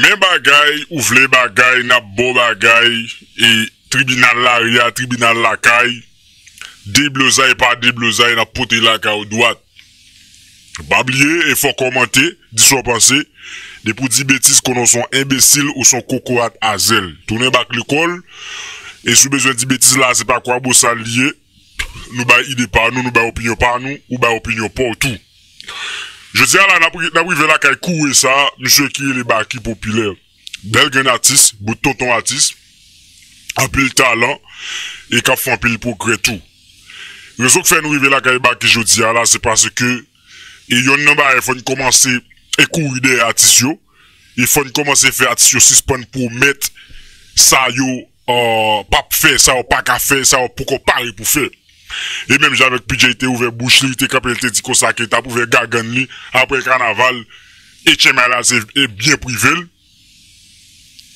Men bagay, ou vle bagay, na bon bagay, e tribunal la ria, tribunal la kay, deblouzay pa deblouzay, na pote la ka ou doat. Babliye, e fò komante, di so panse, de pou di betis konon son imbesil ou son kokorat azel. Tounen bak l'ekol, e sou bezwen di betis la, se pa kwa bo sa liye, nou bay ide pa nou, nou bay opinyon pa nou, ou bay opinyon pa ou tout. Je dis à la naprive la kay kouwe sa, monsieur qui est le Baky Popile. Bel gen artiste, bout tonton artiste, en pile talent, et kap fon pile progrès tout. Réseau que fait nous rive la kay Baky je dis à la, c'est parce que, et yon nan ba, il faut commencer à courir des artistes, il faut commencer à faire artistes suspend pour mettre ça yo, pas faire, ça ou pas qu'à faire, ça ou pour qu'on parle pour faire. Et même j'avec P jay ouvert bouche, il était capable de dire qu'on s'acquitte pour faire gargane après le carnaval, et Tchemaïla est bien privé.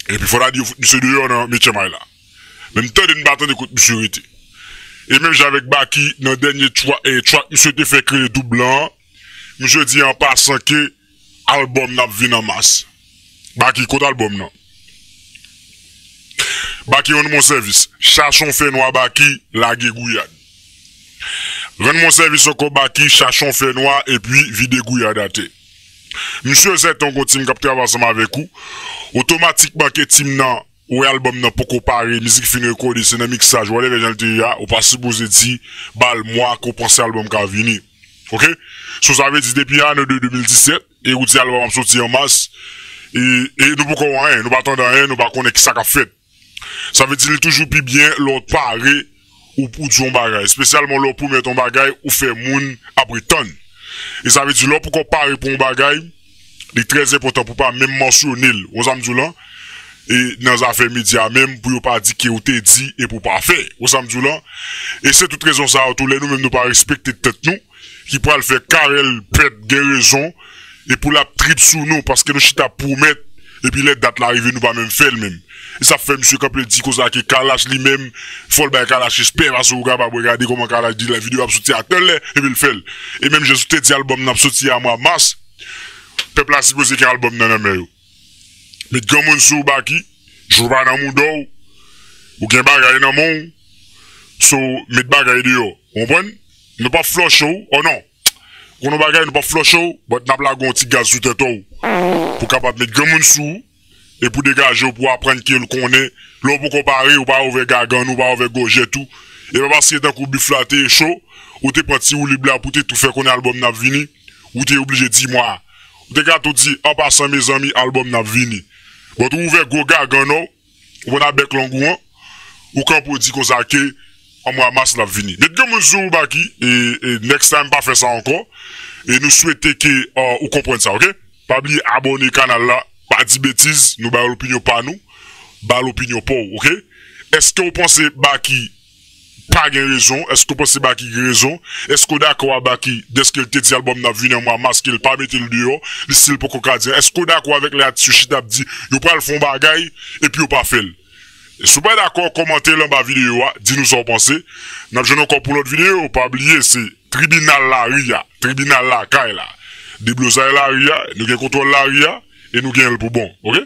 Et puis il faudra dire, monsieur Dior, non, mais Tchemaïla. Même temps de nous battre de côté, monsieur Rité. Et même j'avec Baky, dans le dernier track, monsieur te fait créer doublant, monsieur dit en passant que album n'a pas vu en masse. Baky, contre album, non. Baky, on mon service. Chachon fait noir Baky, la guégouillade. Rende mon service au Baky, chachon fait noir et puis vide gouillade à daté. Monsieur Zeton continue à travailler avec vous. Automatiquement, que team nan, ou album nan pour comparer, musique fin record, c'est un mixage, ou les gens le ou pas supposé dire, bal moi, qu'on pense album qui a venu. Ok? So, ça veut dire depuis l'année 2017, et ou dit album sorti en masse, et nous ne pouvons rien, nous ne attendons rien, nous ne connaissons pas ça qu'a fait. Ça veut dire toujours plus bien l'autre paré ou pour ton bagay. Spécialement l'autre pour mettre ton bagay ou faire moun après ton. Et ça veut dire l'autre pour qu'on parle pour un bagay, c'est très important pour pas même mentionner aux amdoulan et dans les affaires médias même pour pas dire que vous t'es dit et pour pas faire aux amdoulan. Et c'est toute raison ça, tous les nous même nous pas respecter tête nous, qui pourra le faire carrel, pète, guérison, et pour la trip sous nous parce que nous chita pour mettre. Et puis les dates l'arrivée nous va même faire le même. Et ça fait monsieur Kapel dit qu'on a que Kalash lui-même, faut le bail Kalash, j'espère, parce qu'on va regarder comment Kalash dit la vidéo va sortir à tel, et puis le fait. Et même je te dis album n'a sorti à moi mars, peuple a supposé qu'un album n'a jamais eu. Mais quand mon sou Baky, je vais dans mon dos, ou qu'un bagay dans mon, so, met bagay dehors. On prend? Ne pas flush ou, oh non. Quand on bagay, ne pas flush ou, mais n'a pas la petit gaz sous tête ou. Pour capable mettre grand monde sous et pour dégager pour apprendre qu'il connaît l'on pour comparer ou pas ouvert gargan ou pas ouvert gorge tout et pas parce que d'un coup flatté chaud ou t'es parti ou libre pour tout faire qu'on album n'a vini ou t'es obligé de dire moi ou t'es gâteau dit en passant mes amis album n'a vini bon tu ouvert gros gargan ou on a bec langouan ou quand pour dire qu'on ça que en mois mars n'a vini mettre grand monde sous Baky et next time pas faire ça encore et nous souhaiter que vous compreniez ça OK. Pas oublier abonner canal là, pas dire bêtises, nous ba l'opinion pas nous, ba l'opinion pas, OK? Est-ce que vous pensez Baky pas gain raison? Est-ce que vous pensez Baky gain raison? Est-ce que d'accord Baky, dès qu'il te dit album n'a venu en moi masque qu'il pas mettre le dehors, le style pour qu'on dire. Est-ce que d'accord avec les artistes t'a dit, yo pas le fond bagaille et puis yo pas fait. Si vous pas d'accord, commentez là bas vidéo, dis-nous ce que vous pensez. N'a jeune encore pour l'autre vidéo, pas oublier c'est tribunal la ria, tribunal la caille là. Débloussaille la ria, nous gagnons contrôle la ria, et nous gagnons le pour bon, ok?